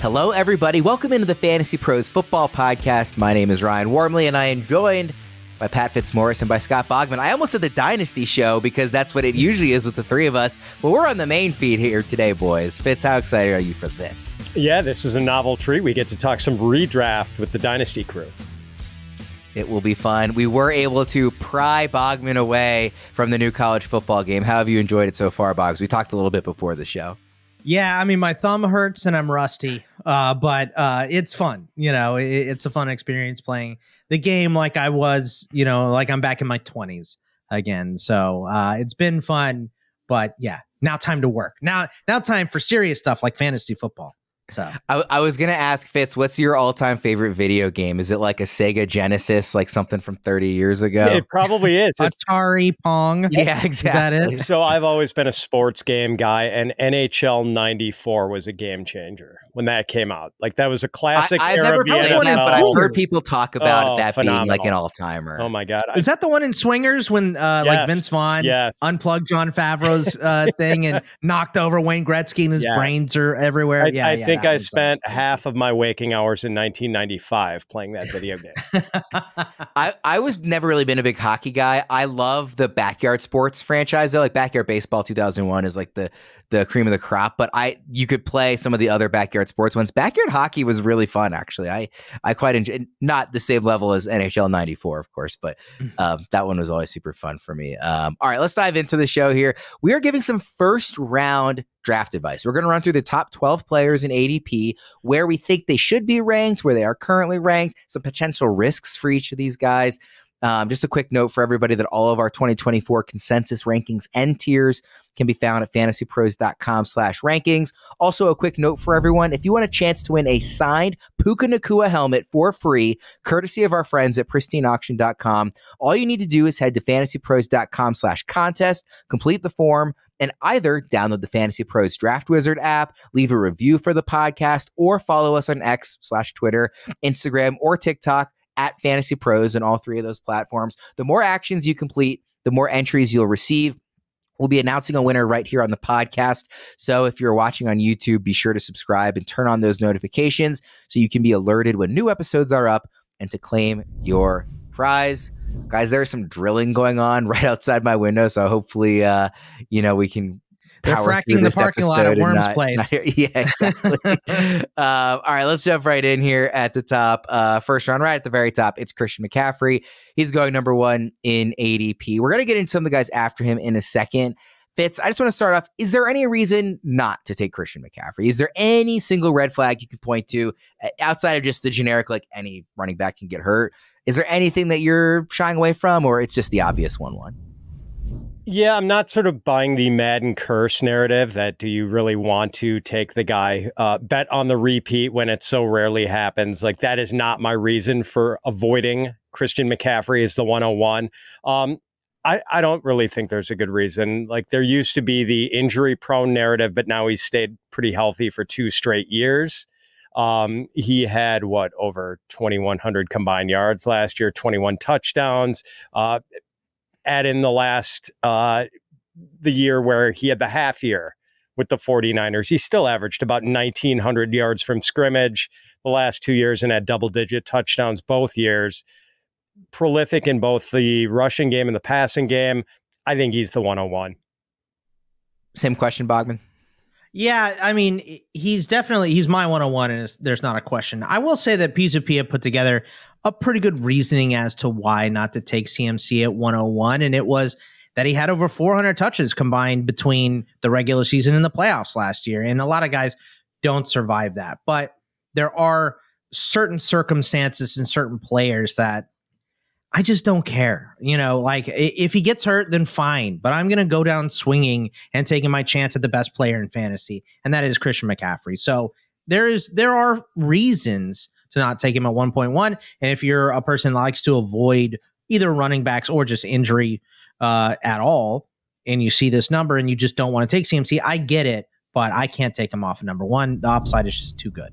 Hello, everybody. Welcome into the Fantasy Pros Football Podcast. My name is Ryan Warmly, and I am joined by Pat Fitzmaurice and by Scott Bogman. I almost did the Dynasty show because that's what it usually is with the three of us, but we're on the main feed here today, boys. Fitz, how excited are you for this? Yeah, this is a novel treat. We get to talk some redraft with the Dynasty crew. It will be fun. We were able to pry Bogman away from the new college football game. How have you enjoyed it so far, Boggs? We talked a little bit before the show. Yeah, I mean, my thumb hurts and I'm rusty, but it's fun. You know, it's a fun experience playing the game like I was, you know, like I'm back in my 20s again. So it's been fun. But yeah, now time to work. Now time for serious stuff like fantasy football. So I was going to ask Fitz, what's your all time favorite video game? Is it like a Sega Genesis, like something from 30 years ago? It probably is. Atari Pong. Yeah, exactly. Is that it? So I've always been a sports game guy, and NHL 94 was a game changer when that came out. Like that was a classic. I've never played one, but I've heard people talk about being like an all timer. Oh my God. Is that the one in Swingers when yes, like Vince Vaughn unplugged John Favreau's thing and knocked over Wayne Gretzky and his brains are everywhere? I think I spent half of my waking hours in 1995 playing that video game. I was never really been a big hockey guy. I love the backyard sports franchise though. Like Backyard Baseball 2001 is like the cream of the crop, but you could play some of the other backyard sports ones. Backyard hockey was really fun, actually. I quite enjoyed, not the same level as NHL 94, of course, but that one was always super fun for me. All right, let's dive into the show here. We are giving some first round draft advice. We're going to run through the top 12 players in ADP, where we think they should be ranked, where they are currently ranked, some potential risks for each of these guys. Just a quick note for everybody that all of our 2024 consensus rankings and tiers can be found at fantasypros.com/rankings. Also, a quick note for everyone. If you want a chance to win a signed Puka Nacua helmet for free, courtesy of our friends at pristineauction.com, all you need to do is head to fantasypros.com/contest, complete the form, and either download the Fantasy Pros Draft Wizard app, leave a review for the podcast, or follow us on X/Twitter, Instagram, or TikTok at Fantasy Pros on all three of those platforms. The more actions you complete, the more entries you'll receive. We'll be announcing a winner right here on the podcast. So if you're watching on YouTube, be sure to subscribe and turn on those notifications so you can be alerted when new episodes are up and to claim your prize. Guys, there's some drilling going on right outside my window, so hopefully, you know, we can power through this episode. They're fracking the parking lot at Worms Place. Yeah, exactly. All right, let's jump right in here at the top. First round, right at the very top, it's Christian McCaffrey. He's going number one in ADP. We're going to get into some of the guys after him in a second. Fitz, I just want to start off. Is there any reason not to take Christian McCaffrey? Is there any single red flag you can point to outside of just the generic, like any running back can get hurt? Is there anything that you're shying away from, or it's just the obvious 1-1? Yeah, I'm not sort of buying the Madden curse narrative that do you really want to take the guy, bet on the repeat when it so rarely happens. Like that is not my reason for avoiding Christian McCaffrey as the 101. I don't really think there's a good reason. Like there used to be the injury prone narrative, but now he's stayed pretty healthy for 2 straight years. He had over 2,100 combined yards last year, 21 touchdowns. Add in the last the year where he had the half year with the 49ers, he still averaged about 1,900 yards from scrimmage the last 2 years and had double-digit touchdowns both years. Prolific in both the rushing game and the passing game. I think he's the 101. Same question, Bogman. Yeah, I mean, he's my 101, and there's not a question. I will say that Pizapia put together a pretty good reasoning as to why not to take CMC at 101, and it was that he had over 400 touches combined between the regular season and the playoffs last year, and a lot of guys don't survive that. But there are certain circumstances and certain players that I just don't care. You know, like if he gets hurt, then fine. But I'm going to go down swinging and taking my chance at the best player in fantasy, and that is Christian McCaffrey. So there are reasons to not take him at 1.1. And if you're a person that likes to avoid either running backs or just injury at all, and you see this number and you just don't want to take CMC, I get it, but I can't take him off of number one. The upside is just too good.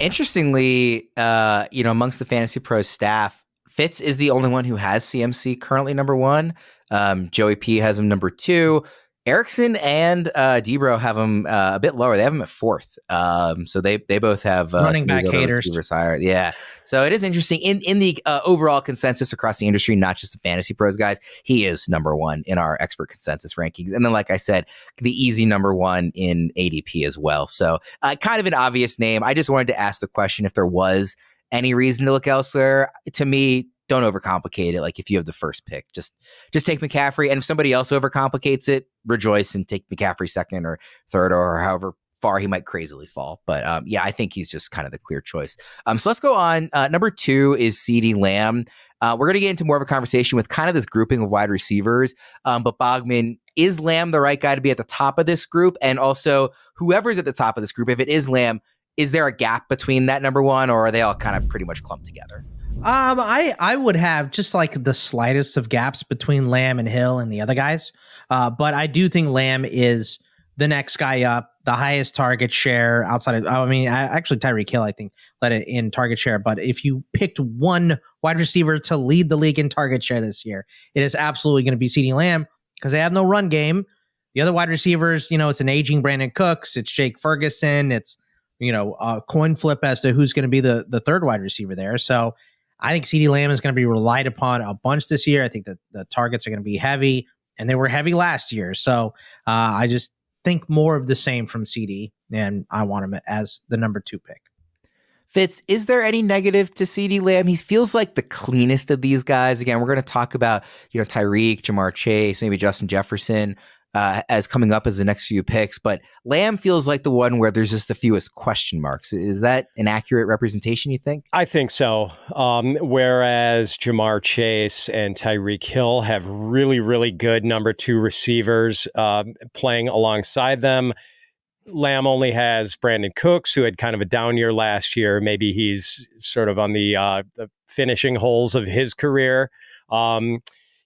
Interestingly, you know, amongst the Fantasy Pros staff, Fitz is the only one who has CMC currently number one. Joey P has him number two. Erickson and Debro have him a bit lower. They have him at fourth. So they both have running back haters. Higher. Yeah. So it is interesting in the overall consensus across the industry, not just the Fantasy Pros guys. He is number one in our expert consensus rankings, and then like I said, the easy number one in ADP as well. So kind of an obvious name. I just wanted to ask the question if there was any reason to look elsewhere. To me, don't overcomplicate it. Like if you have the first pick, just take McCaffrey. And if somebody else overcomplicates it, rejoice and take McCaffrey second or third or however far he might crazily fall. But yeah, I think he's just kind of the clear choice. So let's go on. Number two is CeeDee Lamb. We're going to get into more of a conversation with kind of this grouping of wide receivers. But Bogman, is Lamb the right guy to be at the top of this group? And also whoever's at the top of this group, if it is Lamb, is there a gap between that number one, or are they all kind of pretty much clumped together? I would have just like the slightest of gaps between Lamb and Hill and the other guys. But I do think Lamb is the next guy up, the highest target share outside of, I mean, actually Tyreek Hill, I think, led it in target share. But if you picked one wide receiver to lead the league in target share this year, it is absolutely going to be CeeDee Lamb because they have no run game. The other wide receivers, you know, it's an aging Brandon Cooks, it's Jake Ferguson, it's, you know, a coin flip as to who's going to be the third wide receiver there. So I think CeeDee Lamb is going to be relied upon a bunch this year. I think that the targets are going to be heavy, and they were heavy last year. So I just think more of the same from CeeDee, and I want him as the number two pick. Fitz, is there any negative to CeeDee Lamb? He feels like the cleanest of these guys. Again, we're going to talk about, you know, Tyreek, Ja'Marr Chase, maybe Justin Jefferson as coming up as the next few picks, but Lamb feels like the one where there's just the fewest question marks. Is that an accurate representation, you think? I think so. Whereas Ja'Marr Chase and Tyreek Hill have really, really good number two receivers playing alongside them. Lamb only has Brandon Cooks, who had kind of a down year last year. Maybe he's sort of on the finishing holes of his career.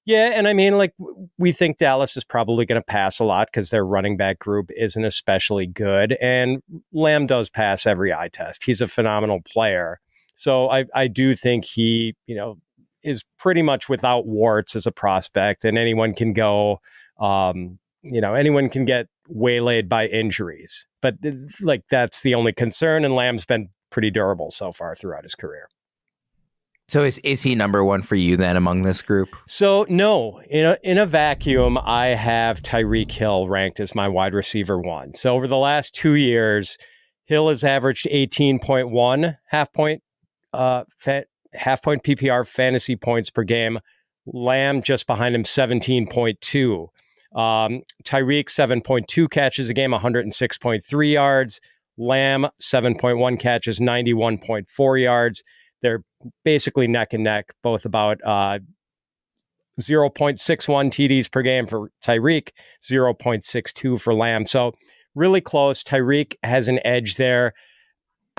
Yeah, and I mean, like, we think Dallas is probably going to pass a lot because their running back group isn't especially good, and Lamb does pass every eye test. He's a phenomenal player, so I do think he, you know, is pretty much without warts as a prospect, and anyone can go, you know, anyone can get waylaid by injuries, but like that's the only concern, and Lamb's been pretty durable so far throughout his career. So is he number one for you then among this group? So no, in a vacuum, I have Tyreek Hill ranked as my wide receiver one. So over the last 2 years, Hill has averaged 18.1 half point PPR fantasy points per game. Lamb just behind him, 17.2. Tyreek 7.2 catches a game, 106.3 yards. Lamb 7.1 catches, 91.4 yards. They're basically neck and neck, both about 0.61 TDs per game for Tyreek, 0.62 for Lamb. So really close. Tyreek has an edge there.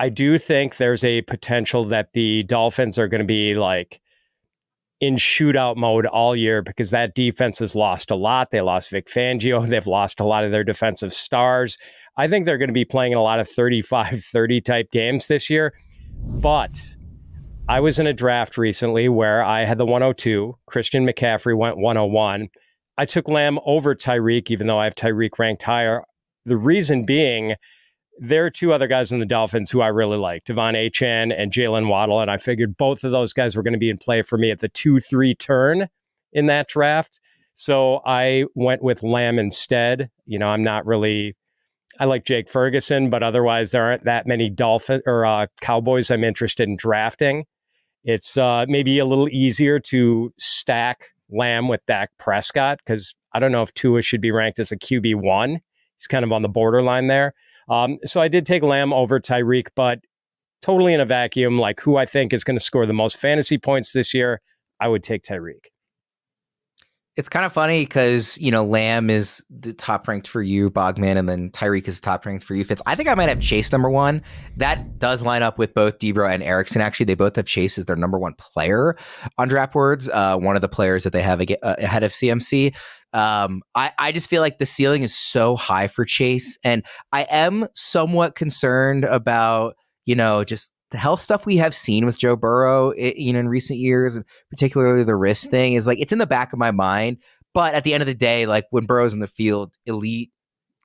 I do think there's a potential that the Dolphins are going to be like in shootout mode all year because that defense has lost a lot. They lost Vic Fangio. They've lost a lot of their defensive stars. I think they're going to be playing in a lot of 35-30 type games this year. But I was in a draft recently where I had the 102. Christian McCaffrey went 101. I took Lamb over Tyreek, even though I have Tyreek ranked higher. The reason being, there are two other guys in the Dolphins who I really like, De'Von Achane and Jaylen Waddle, and I figured both of those guys were going to be in play for me at the 2-3 turn in that draft. So I went with Lamb instead. You know, I'm not really... I like Jake Ferguson, but otherwise there aren't that many Dolphins or Cowboys I'm interested in drafting. It's maybe a little easier to stack Lamb with Dak Prescott because I don't know if Tua should be ranked as a QB1. He's kind of on the borderline there. So I did take Lamb over Tyreek, but totally in a vacuum, like who I think is going to score the most fantasy points this year, I would take Tyreek. It's kind of funny because, you know, Lamb is the top ranked for you, Bogman, and then Tyreek is top ranked for you, Fitz. I think I might have Chase number one. That does line up with both Debro and Erickson. Actually, they both have Chase as their number one player on DraftWords, one of the players that they have ahead of CMC. I just feel like the ceiling is so high for Chase, and I am somewhat concerned about, you know, just the health stuff we have seen with Joe Burrow, you know, in recent years, and particularly the wrist thing, is like it's in the back of my mind. But at the end of the day, like when Burrow's in the field, elite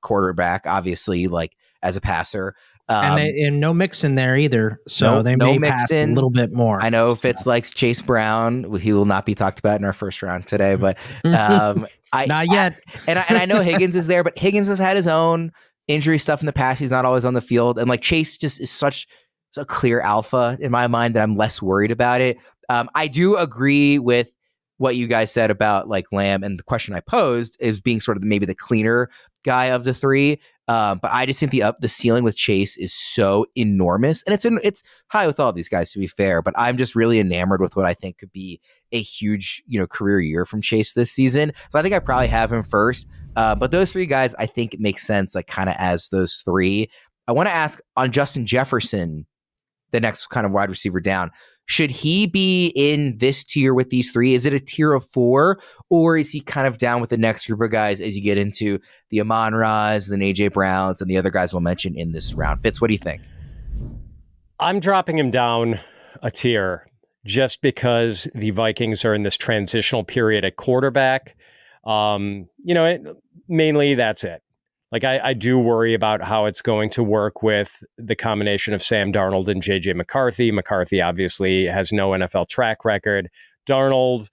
quarterback, obviously, like as a passer. And no mix in there either. So they may pass a little bit more. I know Fitz likes Chase Brown. He will not be talked about in our first round today, but not yet. I know Higgins is there, but Higgins has had his own injury stuff in the past. He's not always on the field. And like Chase just is such a clear alpha in my mind that I'm less worried about it. I do agree with what you guys said about like Lamb, and the question I posed is being sort of maybe the cleaner guy of the three. But I just think the ceiling with Chase is so enormous, and it's high with all of these guys, to be fair, but I'm just really enamored with what I think could be a huge, career year from Chase this season. So I think I probably have him first, but those three guys, I think it makes sense, like kind of as those three. I want to ask on Justin Jefferson, the next kind of wide receiver down, should he be in this tier with these three? Is it a tier of four, or is he kind of down with the next group of guys as you get into the Amon-Ra's and A.J. Browns and the other guys we'll mention in this round? Fitz, what do you think? I'm dropping him down a tier just because the Vikings are in this transitional period at quarterback. Mainly that's it. Like I do worry about how it's going to work with the combination of Sam Darnold and J.J. McCarthy. McCarthy obviously has no NFL track record. Darnold,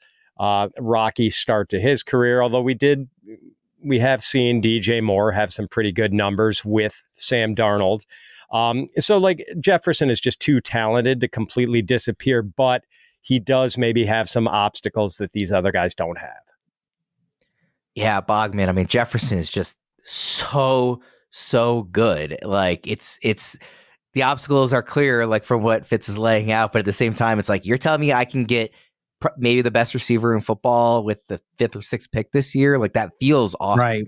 rocky start to his career, although we have seen DJ Moore have some pretty good numbers with Sam Darnold. So like Jefferson is just too talented to completely disappear, but he does maybe have some obstacles that these other guys don't have. Yeah, Bogman. I mean, Jefferson is just so good. Like it's the obstacles are clear, like from what Fitz is laying out, but at the same time it's like you're telling me I can get maybe the best receiver in football with the 5th or 6th pick this year. Like that feels awesome, right?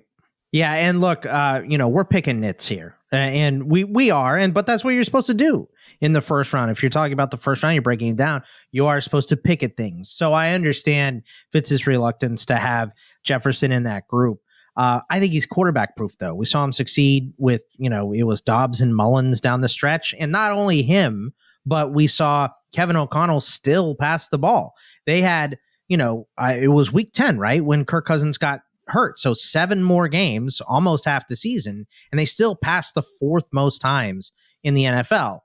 Yeah, and look, we're picking nits here, and we are, but that's what you're supposed to do in the first round. If you're talking about the first round, you're breaking it down. You are supposed to pick at things. So I understand Fitz's reluctance to have Jefferson in that group. I think he's quarterback proof, though. We saw him succeed with, it was Dobbs and Mullins down the stretch. And not only him, but we saw Kevin O'Connell still pass the ball. They had, it was week 10, right, when Kirk Cousins got hurt. So 7 more games, almost half the season, and they still passed the 4th most times in the NFL.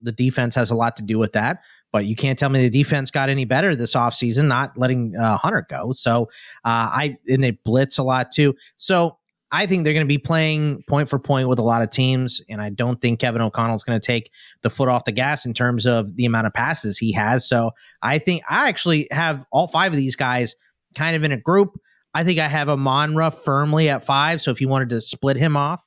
The defense has a lot to do with that. But you can't tell me the defense got any better this offseason, not letting Hunter go. So and they blitz a lot too. So I think they're going to be playing point for point with a lot of teams. And I don't think Kevin O'Connell's going to take the foot off the gas in terms of the amount of passes he has. So I think I actually have all 5 of these guys kind of in a group. I think I have Amon-Ra firmly at 5. So if you wanted to split him off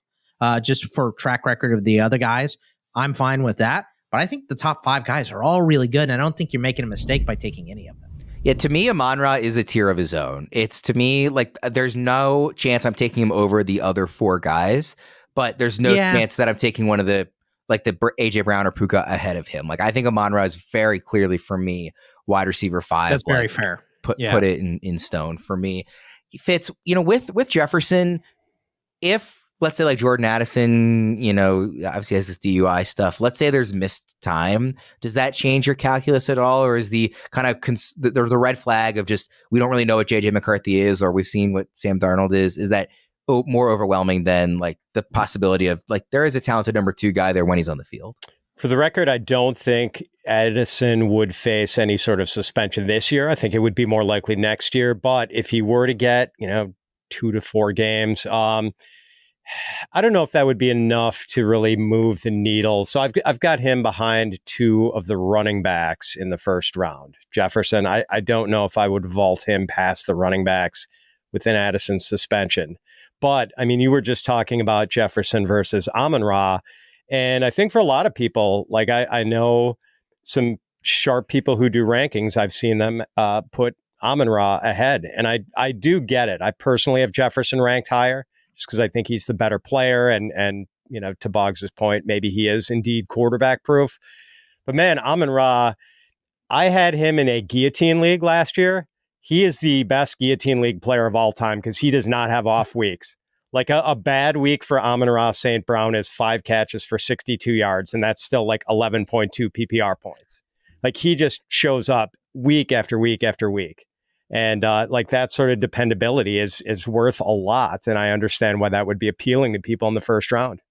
just for track record of the other guys, I'm fine with that. But I think the top 5 guys are all really good, and I don't think you're making a mistake by taking any of them. Yeah, to me, Amon-Ra is a tier of his own. It's, to me, like there's no chance I'm taking him over the other 4 guys, but there's no chance that I'm taking one of the A.J. Brown or Puka ahead of him. Like I think Amon-Ra is very clearly, for me, wide receiver 5. That's very fair. Put it in stone for me. He fits, with Jefferson, if... Let's say like Jordan Addison, obviously has this DUI stuff. Let's say there's missed time. Does that change your calculus at all? Or is the kind of the red flag of just we don't really know what J.J. McCarthy is, or we've seen what Sam Darnold is that more overwhelming than like the possibility of like there is a talented number 2 guy there when he's on the field? For the record, I don't think Addison would face any sort of suspension this year. I think it would be more likely next year. But if he were to get, 2 to 4 games, I don't know if that would be enough to really move the needle. So I've got him behind 2 of the running backs in the first round. Jefferson, I don't know if I would vault him past the running backs with an Addison suspension. But, you were just talking about Jefferson versus Amon-Ra. And I think for a lot of people, like I know some sharp people who do rankings, I've seen them put Amon-Ra ahead. And I do get it. I personally have Jefferson ranked higher, just because I think he's the better player. And to Boggs' point, maybe he is indeed quarterback proof. But man, Amon-Ra, I had him in a guillotine league last year. He is the best guillotine league player of all time because he does not have off weeks. Like a bad week for Amon-Ra St. Brown is 5 catches for 62 yards. And that's still like 11.2 PPR points. Like he just shows up week after week after week. And like that sort of dependability is worth a lot. And I understand why that would be appealing to people in the first round.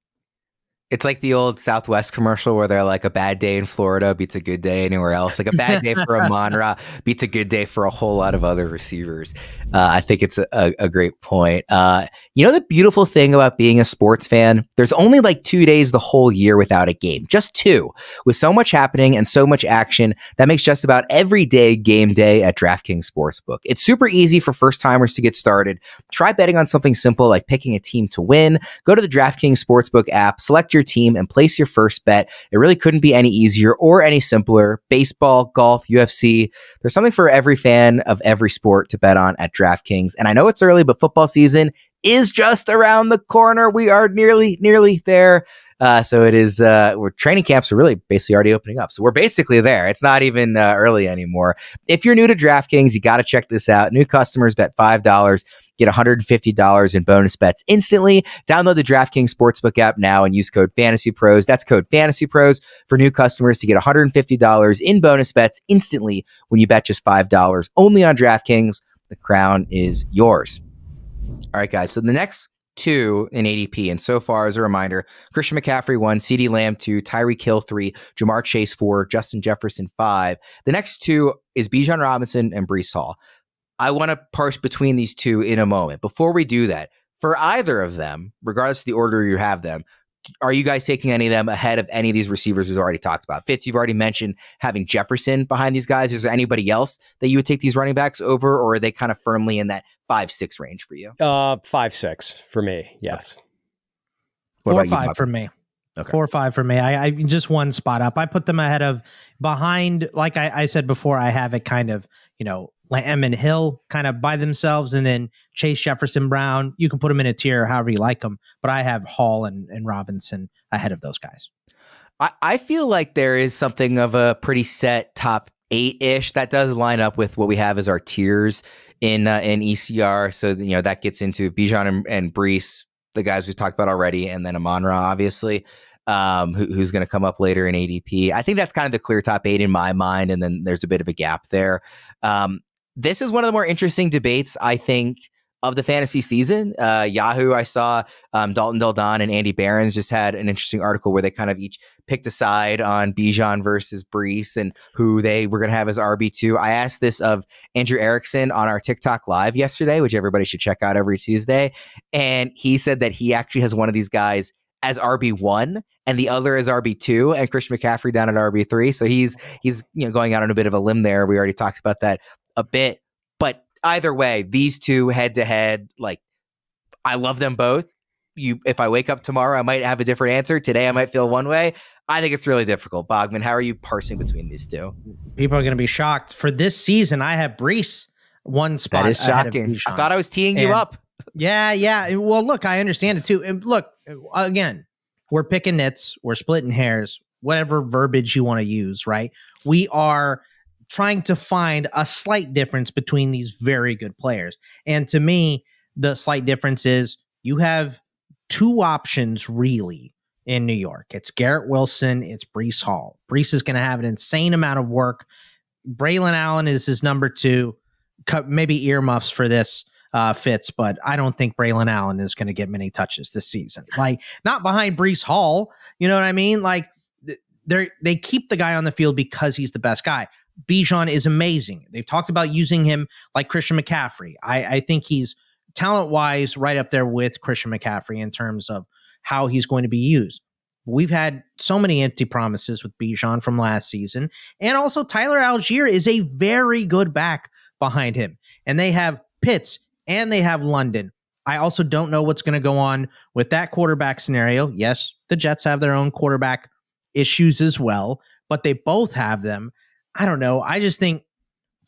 It's like the old Southwest commercial where they're like, a bad day in Florida beats a good day anywhere else. Like a bad day for Amon-Ra beats a good day for a whole lot of other receivers. I think it's a great point. You know, the beautiful thing about being a sports fan, there's only like 2 days the whole year without a game, just two, with so much happening and so much action that makes just about every day game day at DraftKings Sportsbook. It's super easy for first timers to get started. Try betting on something simple like picking a team to win. Go to the DraftKings Sportsbook app, select your team and place your first bet. It really couldn't be any easier or any simpler. Baseball, golf, UFC. There's something for every fan of every sport to bet on at DraftKings. And I know it's early, but football season is just around the corner. We are nearly there. So it is, we're training camps are really basically already opening up. So we're basically there. It's not even early anymore. If you're new to DraftKings, you got to check this out. New customers bet $5. Get $150 in bonus bets instantly. Download the DraftKings Sportsbook app now and use code FANTASYPROS. That's code FANTASYPROS for new customers to get $150 in bonus bets instantly when you bet just $5. Only on DraftKings. The crown is yours. All right, guys. So the next two in ADP. And so far, as a reminder, Christian McCaffrey 1, CeeDee Lamb 2, Tyreek Hill 3, Ja'Marr Chase 4, Justin Jefferson 5. The next two is Bijan Robinson and Breece Hall. I want to parse between these two in a moment. Before we do that, for either of them, regardless of the order you have them, are you guys taking any of them ahead of any of these receivers we've already talked about? Fitz, you've already mentioned having Jefferson behind these guys. Is there anybody else that you would take these running backs over, or are they kind of firmly in that 5-6 range for you? 5-6 for me, yes. Okay. 4-5 for me. Okay. 4 or 5 for me. I just one spot up. I put them ahead of behind, like I said before, I have it kind of, you know, Lamb and Hill kind of by themselves, and then Chase, Jefferson, Brown. You can put them in a tier however you like them, but I have Hall and Robinson ahead of those guys. I feel like there is something of a pretty set top 8-ish that does line up with what we have as our tiers in ECR. So, you know, that gets into Bijan and Breece, the guys we've talked about already, and then Amon-Ra, obviously. Who's going to come up later in ADP. I think that's kind of the clear top 8 in my mind, and then there's a bit of a gap there. This is one of the more interesting debates, I think, of the fantasy season. Yahoo, I saw Dalton Del Don and Andy Behrens just had an interesting article where they kind of each picked a side on Bijan versus Breece and who they were going to have as RB2. I asked this of Andrew Erickson on our TikTok live yesterday, which everybody should check out every Tuesday. And he said that he actually has one of these guys as RB1 and the other is RB2, and Christian McCaffrey down at RB3. So he's you know, going out on a bit of a limb there. We already talked about that a bit, but either way, these two head to head, like, I love them both. If I wake up tomorrow, I might have a different answer. Today, I might feel one way. I think it's really difficult. Bogman, how are you parsing between these two? People are going to be shocked. For this season, I have Breece one spot. That is shocking. I thought I was teeing you up. Yeah. Well, look, I understand it too. And look, again, we're picking nits, we're splitting hairs, whatever verbiage you want to use, right? We are trying to find a slight difference between these very good players. And to me, the slight difference is you have two options really in New York. It's Garrett Wilson, it's Breece Hall. Breece is going to have an insane amount of work. Braelon Allen is his number 2. Maybe earmuffs for this. Fits, but I don't think Braelon Allen is going to get many touches this season. Like, not behind Breece Hall, you know what I mean? Like, they keep the guy on the field because he's the best guy. Bijan is amazing. They've talked about using him like Christian McCaffrey. I think he's talent-wise right up there with Christian McCaffrey in terms of how he's going to be used. We've had so many empty promises with Bijan from last season, and also Tyler Algier is a very good back behind him, and they have Pitts, and they have London. I also don't know what's going to go on with that quarterback scenario. Yes, the Jets have their own quarterback issues as well, but they both have them. I don't know. I just think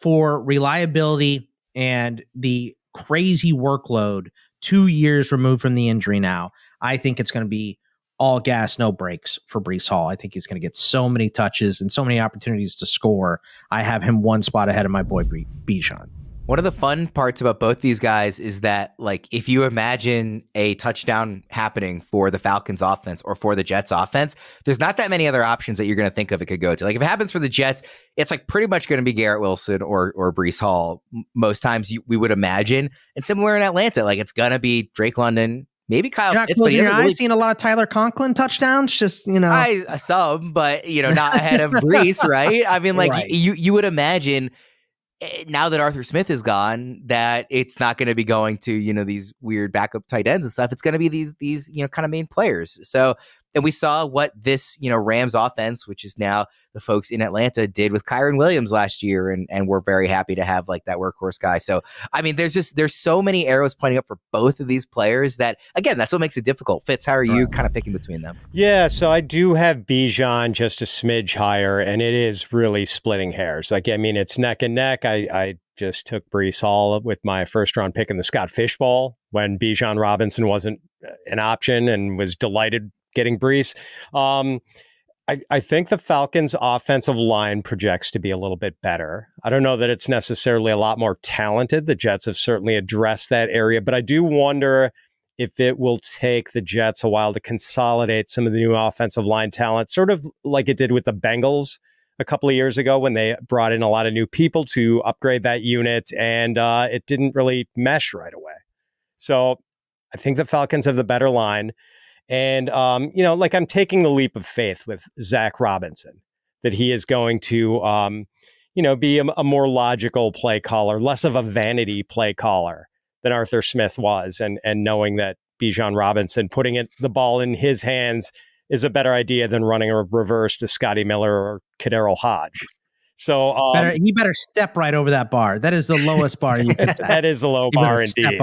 for reliability and the crazy workload, 2 years removed from the injury now, I think it's going to be all gas, no breaks for Breece Hall. I think he's going to get so many touches and so many opportunities to score. I have him one spot ahead of my boy Bijan. One of the fun parts about both these guys is that, like, if you imagine a touchdown happening for the Falcons offense or for the Jets offense, there's not that many other options that you're going to think of it could go to. Like, if it happens for the Jets, it's like pretty much going to be Garrett Wilson or Breece Hall most times we would imagine. And similar in Atlanta, like it's going to be Drake London, maybe Kyle. You're not Pitts, closing your eyes, really seen a lot of Tyler Conklin touchdowns. Just, you know, some, but you know, not ahead of Breece, right? I mean, like right. you would imagine, now that Arthur Smith is gone, that it's not going to be going to, you know, these weird backup tight ends and stuff. It's going to be these, you know, kind of main players. So, and we saw what this, you know, Rams offense, which is now the folks in Atlanta, did with Kyren Williams last year. And we're very happy to have like that workhorse guy. So, I mean, there's so many arrows pointing up for both of these players that, again, that's what makes it difficult. Fitz, how are you kind of picking between them? Yeah. So I do have Bijan just a smidge higher, and it is really splitting hairs. Like, I mean, it's neck and neck. I just took Breece Hall with my first round pick in the Scott Fishbowl when Bijan Robinson wasn't an option, and was delighted getting Breece. I think the Falcons' offensive line projects to be a little bit better. I don't know that it's necessarily a lot more talented. The Jets have certainly addressed that area, but I do wonder if it will take the Jets a while to consolidate some of the new offensive line talent, sort of like it did with the Bengals a couple of years ago when they brought in a lot of new people to upgrade that unit, and it didn't really mesh right away. So I think the Falcons have the better line. And, you know, like I'm taking the leap of faith with Zach Robinson, that he is going to, you know, be a more logical play caller, less of a vanity play caller than Arthur Smith was. And knowing that Bijan Robinson, putting the ball in his hands is a better idea than running a reverse to Scotty Miller or Kadarius Hodge. So he better step right over that bar. That is the lowest bar you can. That is a low bar indeed.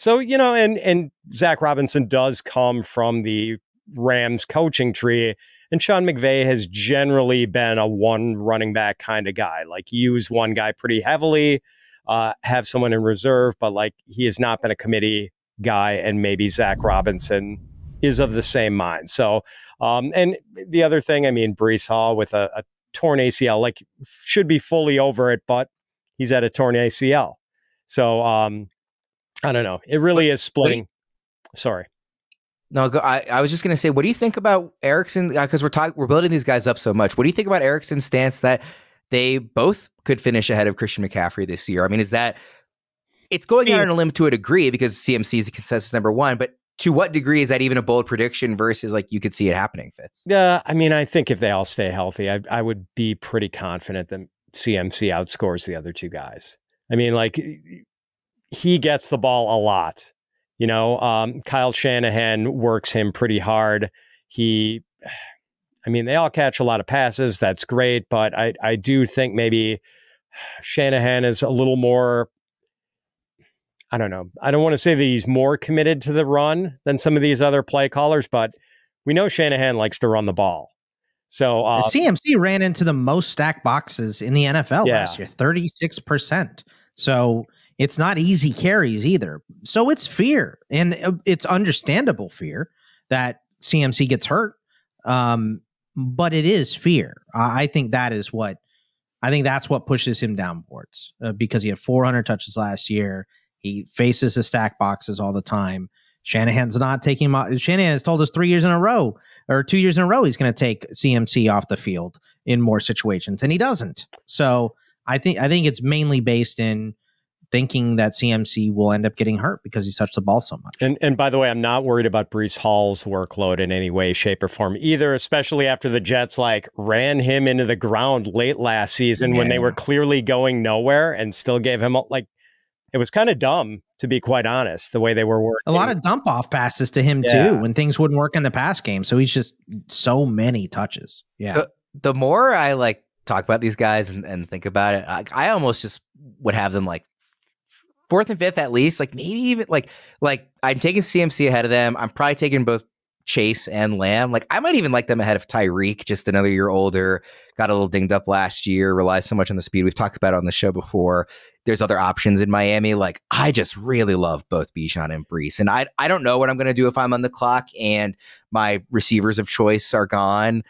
So you know, and Zach Robinson does come from the Rams coaching tree, and Sean McVay has generally been a one running back kind of guy. Like use one guy pretty heavily, have someone in reserve, but like he has not been a committee guy, and maybe Zach Robinson is of the same mind. So and the other thing, I mean, Breece Hall with a torn ACL, like should be fully over it, but he's at a torn ACL. So I don't know. It really is splitting. Sorry. No, I was just going to say, what do you think about Erickson? Because we're building these guys up so much. What do you think about Erickson's stance that they both could finish ahead of Christian McCaffrey this year? I mean, is that it's going out on a limb to a degree because CMC is a consensus #1, but to what degree is that even a bold prediction versus like you could see it happening, Fitz? Yeah, I mean, I think if they all stay healthy, I would be pretty confident that CMC outscores the other two guys. I mean, like he gets the ball a lot. You know, Kyle Shanahan works him pretty hard. I mean, they all catch a lot of passes. That's great. But I do think maybe Shanahan is a little more, I don't know. I don't want to say that he's more committed to the run than some of these other play callers, but we know Shanahan likes to run the ball. So CMC ran into the most stacked boxes in the NFL last year, 36%. So it's not easy carries either. So it's fear, and it's understandable fear that CMC gets hurt. But it is fear. I think that's what pushes him downwards because he had 400 touches last year. He faces the stack boxes all the time. Shanahan's not taking him out. Shanahan has told us 3 years in a row or 2 years in a row he's going to take CMC off the field in more situations, and he doesn't. So I think it's mainly based in thinking that CMC will end up getting hurt because he's touched the ball so much. And by the way, I'm not worried about Breece Hall's workload in any way, shape, or form either, especially after the Jets like ran him into the ground late last season when they were clearly going nowhere and still gave him like. It was kind of dumb, to be quite honest, the way they were working. A lot of dump-off passes to him, too, when things wouldn't work in the pass game. So he's just so many touches. Yeah. The more I, like, talk about these guys and think about it, I almost just would have them, like, 4th and 5th at least. Like, maybe even, like I'm taking CMC ahead of them. I'm probably taking both Chase and Lamb. Like, I might even like them ahead of Tyreek, just another year older. Got a little dinged up last year. Relies so much on the speed. We've talked about it on the show before. There's other options in Miami. Like, I just really love both Bijan and Breece. And I don't know what I'm going to do if I'm on the clock and my receivers of choice are gone.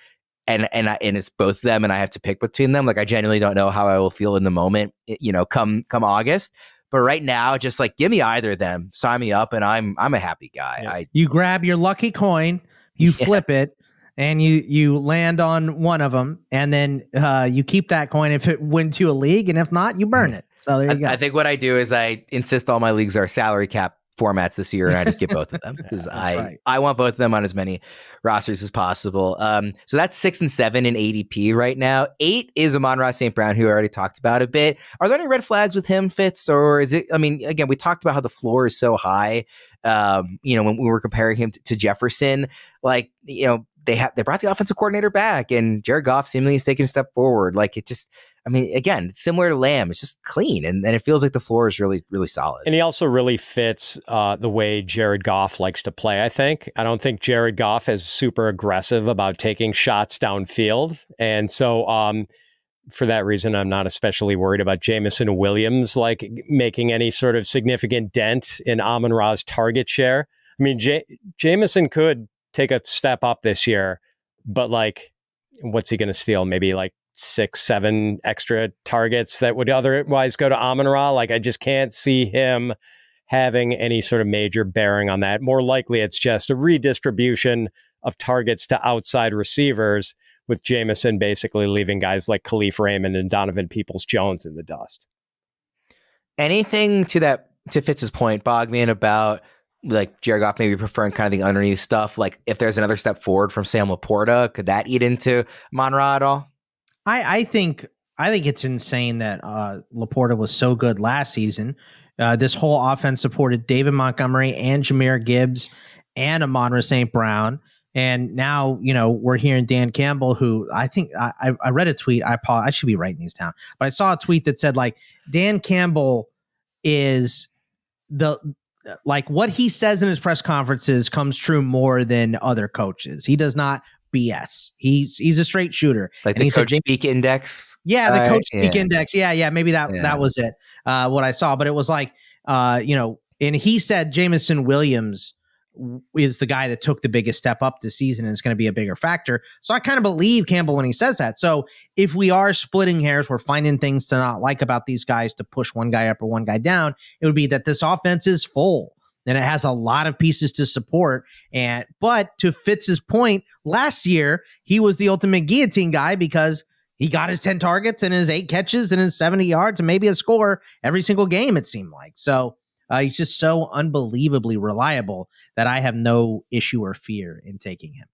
and it's both of them, and I have to pick between them. Like, I genuinely don't know how I will feel in the moment, you know, come August. But right now, just like, give me either of them, sign me up, and I'm a happy guy. Yeah. You grab your lucky coin, you flip it, and you land on one of them, and then you keep that coin if it went to a league, and if not, you burn it. So there you go. I think what I do is I insist all my leagues are salary cap formats this year, and I just get both of them because I want both of them on as many rosters as possible. So that's 6 and 7 in ADP right now. 8 is Amon-Ra St. Brown, who I already talked about a bit. Are there any red flags with him, Fitz, or is it? I mean, again, we talked about how the floor is so high. You know, when we were comparing him to Jefferson, like, you know, they brought the offensive coordinator back, and Jared Goff seemingly is taking a step forward. Like, it just, I mean, again, it's similar to Lamb. It's just clean, and it feels like the floor is really, really solid. And he also really fits the way Jared Goff likes to play, I think. I don't think Jared Goff is super aggressive about taking shots downfield. And so for that reason, I'm not especially worried about Jamison Williams like making any sort of significant dent in Amon-Ra's target share. I mean, Jamison could take a step up this year, but like, what's he going to steal? Maybe like 6, 7 extra targets that would otherwise go to Amon-Ra. Like, I just can't see him having any sort of major bearing on that. More likely, it's just a redistribution of targets to outside receivers, with Jamison basically leaving guys like Khalif Raymond and Donovan Peoples-Jones in the dust. Anything to Fitz's point, Bogman, about like Jared Goff maybe preferring kind of the underneath stuff? Like, if there's another step forward from Sam Laporta, could that eat into Amon-Ra at all? I think it's insane that Laporta was so good last season. This whole offense supported David Montgomery and Jahmyr Gibbs and Amon-Ra St. Brown. And now, you know, we're hearing Dan Campbell, who I think I read a tweet. I should be writing these down, but I saw a tweet that said, like, Dan Campbell is like, what he says in his press conferences comes true more than other coaches. He does not BS. He's a straight shooter. Like, and the coach speak index. Yeah, the coach speak index. Yeah. Maybe that was it. What I saw, but it was like, you know, and he said Jamison Williams is the guy that took the biggest step up this season and is going to be a bigger factor. So I kind of believe Campbell when he says that. So if we are splitting hairs, we're finding things to not like about these guys to push one guy up or one guy down, it would be that this offense is full. And it has a lot of pieces to support. But to Fitz's point, last year, he was the ultimate guillotine guy because he got his 10 targets and his 8 catches and his 70 yards and maybe a score every single game, it seemed like. So he's just so unbelievably reliable that I have no issue or fear in taking him.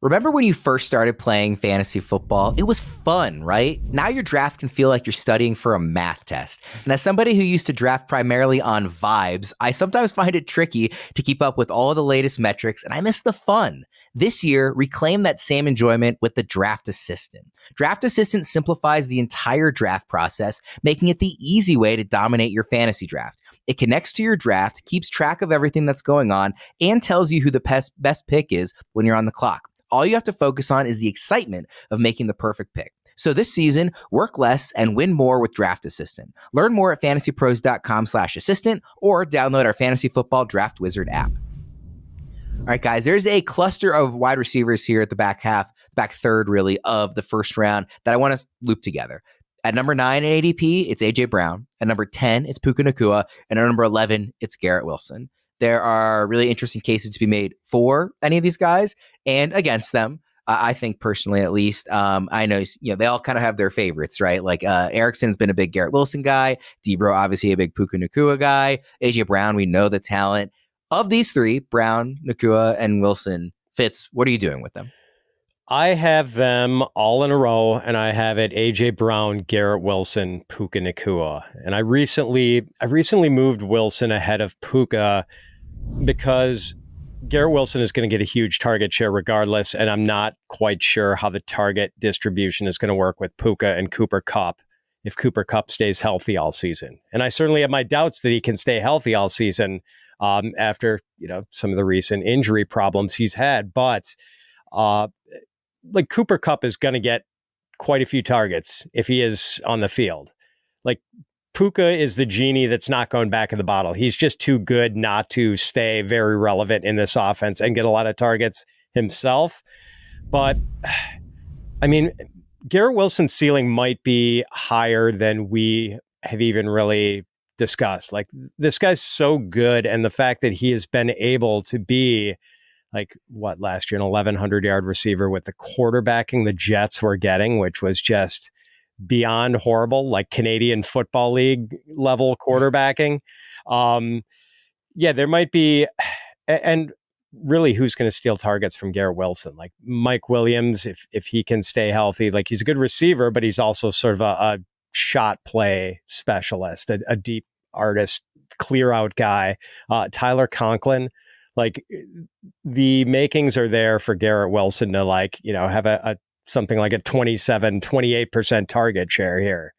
Remember when you first started playing fantasy football? It was fun, right? Now your draft can feel like you're studying for a math test. And as somebody who used to draft primarily on vibes, I sometimes find it tricky to keep up with all the latest metrics, and I miss the fun. This year, reclaim that same enjoyment with the Draft Assistant. Draft Assistant simplifies the entire draft process, making it the easy way to dominate your fantasy draft. It connects to your draft, keeps track of everything that's going on, and tells you who the best pick is when you're on the clock. All you have to focus on is the excitement of making the perfect pick. So this season, work less and win more with Draft Assistant. Learn more at fantasypros.com/assistant or download our Fantasy Football Draft Wizard app. All right, guys, there's a cluster of wide receivers here at the back third, really, of the first round that I want to loop together. At number 9 in ADP, it's A.J. Brown. At number 10, it's Puka Nacua. And at number 11, it's Garrett Wilson. There are really interesting cases to be made for any of these guys and against them. I think personally, at least, I know, you know, they all kind of have their favorites, right? Like Erickson's been a big Garrett Wilson guy. Debro, obviously a big Puka Nacua guy. A.J. Brown, we know the talent. Of these three, Brown, Nacua, and Wilson, Fitz, what are you doing with them? I have them all in a row, and I have it A.J. Brown, Garrett Wilson, Puka Nacua. And I recently moved Wilson ahead of Puka because Garrett Wilson is going to get a huge target share regardless, and I'm not quite sure how the target distribution is going to work with Puka and Cooper Kupp if Cooper Kupp stays healthy all season. And I certainly have my doubts that he can stay healthy all season after, you know, some of the recent injury problems he's had. But like Cooper Kupp is going to get quite a few targets if he is on the field. Like, Puka is the genie that's not going back in the bottle. He's just too good not to stay very relevant in this offense and get a lot of targets himself. But I mean, Garrett Wilson's ceiling might be higher than we have even really discussed. Like, this guy's so good, and the fact that he has been able to be, like, what, last year, an 1,100-yard receiver with the quarterbacking the Jets were getting, which was just beyond horrible, like Canadian Football League level quarterbacking. Yeah, there might be, and really, who's going to steal targets from Garrett Wilson? Like Mike Williams, if he can stay healthy, like he's a good receiver, but he's also sort of a shot play specialist, a deep artist, clear out guy. Tyler Conklin, like the makings are there for Garrett Wilson to, like, you know, have a something like a 27-28% target share here.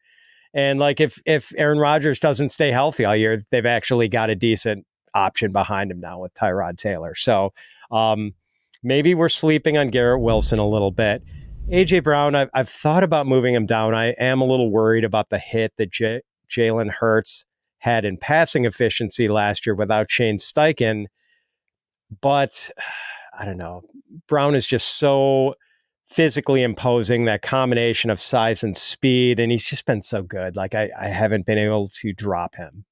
And like if Aaron Rodgers doesn't stay healthy all year, they've actually got a decent option behind him now with Tyrod Taylor. So maybe we're sleeping on Garrett Wilson a little bit. A.J. Brown, I've thought about moving him down. I am a little worried about the hit that Jalen Hurts had in passing efficiency last year without Shane Steichen. But I don't know. Brown is just so physically imposing, that combination of size and speed, and he's just been so good. Like I haven't been able to drop him.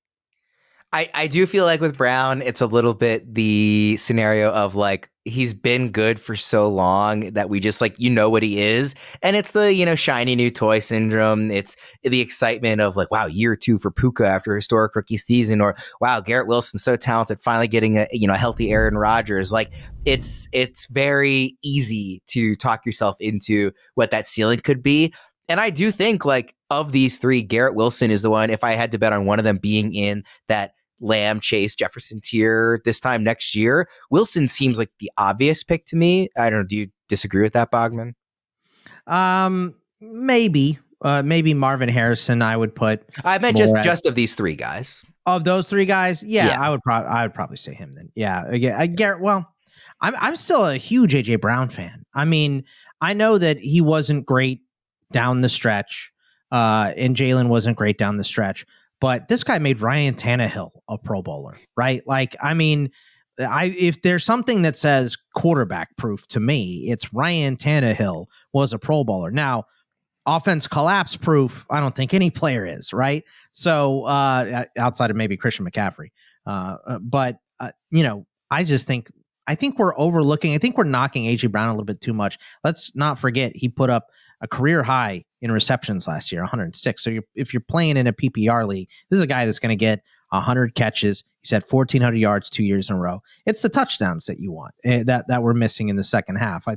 I do feel like with Brown, it's a little bit the scenario of like, he's been good for so long that we just like, you know what he is. And it's the, you know, shiny new toy syndrome. It's the excitement of like, wow, year two for Puka after a historic rookie season, or wow, Garrett Wilson's so talented, finally getting a, you know, a healthy Aaron Rodgers. Like it's very easy to talk yourself into what that ceiling could be. And I do think like of these three, Garrett Wilson is the one, if I had to bet on one of them being in that Lamb, Chase, Jefferson tier this time next year, Wilson seems like the obvious pick to me. I don't know. Do you disagree with that, Bogman? Maybe Marvin Harrison. I would put. I meant just of these three guys. Of those three guys, yeah. I would probably say him then. Yeah, again, Garrett. Well, I'm still a huge AJ Brown fan. I mean, I know that he wasn't great down the stretch, and Jalen wasn't great down the stretch. But this guy made Ryan Tannehill a Pro Bowler, right? Like, I mean, if there's something that says quarterback proof to me, it's Ryan Tannehill was a Pro Bowler. Now, offense collapse proof, I don't think any player is, right? So outside of maybe Christian McCaffrey. You know, I think we're overlooking. I think we're knocking A.J. Brown a little bit too much. Let's not forget he put up a career high in receptions last year, 106. So if you're playing in a PPR league, this is a guy that's going to get 100 catches. He's had 1,400 yards 2 years in a row. It's the touchdowns that you want that we're missing in the second half. I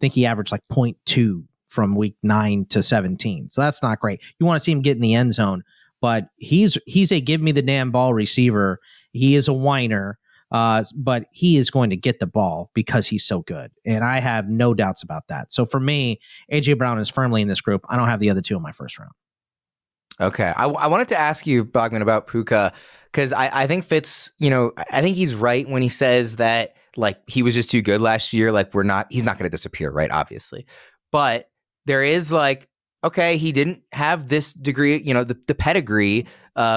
think he averaged like 0.2 from week 9 to 17. So that's not great. You want to see him get in the end zone, but he's a give me the damn ball receiver. He is a whiner. But he is going to get the ball because he's so good. And I have no doubts about that. So for me, A.J. Brown is firmly in this group. I don't have the other two in my first round. Okay. I wanted to ask you, Bogman, about Puka, because I think Fitz, you know, I think he's right when he says that, like, he was just too good last year. Like, he's not going to disappear, right? Obviously. But there is, like, okay, he didn't have this degree, you know, the pedigree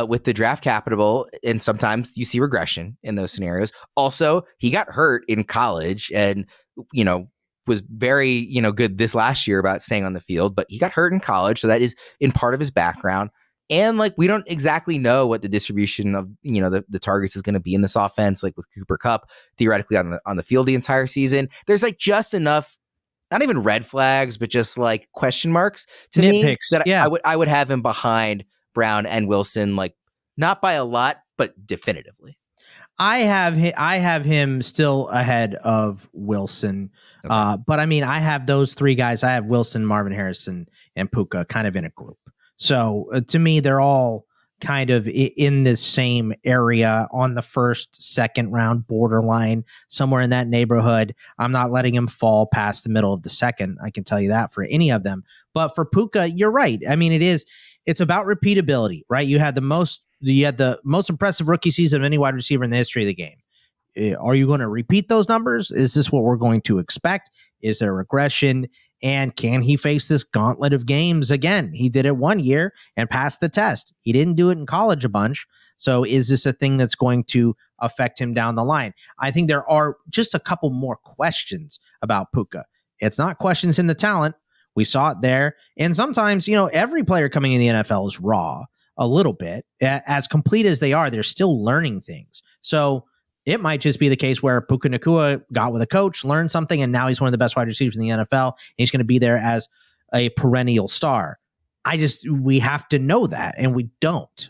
with the draft capital, and sometimes you see regression in those scenarios. Also, he got hurt in college and, you know, was very, you know, good this last year about staying on the field, but he got hurt in college, so that is in part of his background. And, like, we don't exactly know what the distribution of, you know, the targets is going to be in this offense, like with Cooper Kupp theoretically on the field the entire season. There's, like, just enough, not even red flags, but just like question marks to me that I would have him behind Brown and Wilson, like not by a lot, but definitively. I have him still ahead of Wilson. Okay. But I mean, I have those three guys. I have Wilson, Marvin Harrison, and Puka kind of in a group. So to me, they're all kind of in this same area on the first, second round borderline, somewhere in that neighborhood. I'm not letting him fall past the middle of the second. I can tell you that for any of them. But for Puka, you're right. I mean, it's about repeatability, right? You had the most impressive rookie season of any wide receiver in the history of the game. Are you going to repeat those numbers? Is this what we're going to expect? Is there regression? And can he face this gauntlet of games again? He did it 1 year and passed the test. He didn't do it in college a bunch. So is this a thing that's going to affect him down the line? I think there are just a couple more questions about Puka. It's not questions in the talent. We saw it there. And sometimes, you know, every player coming in the NFL is raw a little bit. As complete as they are, they're still learning things. So it might just be the case where Puka Nacua got with a coach, learned something, and now he's one of the best wide receivers in the NFL. And he's going to be there as a perennial star. We have to know that, and we don't.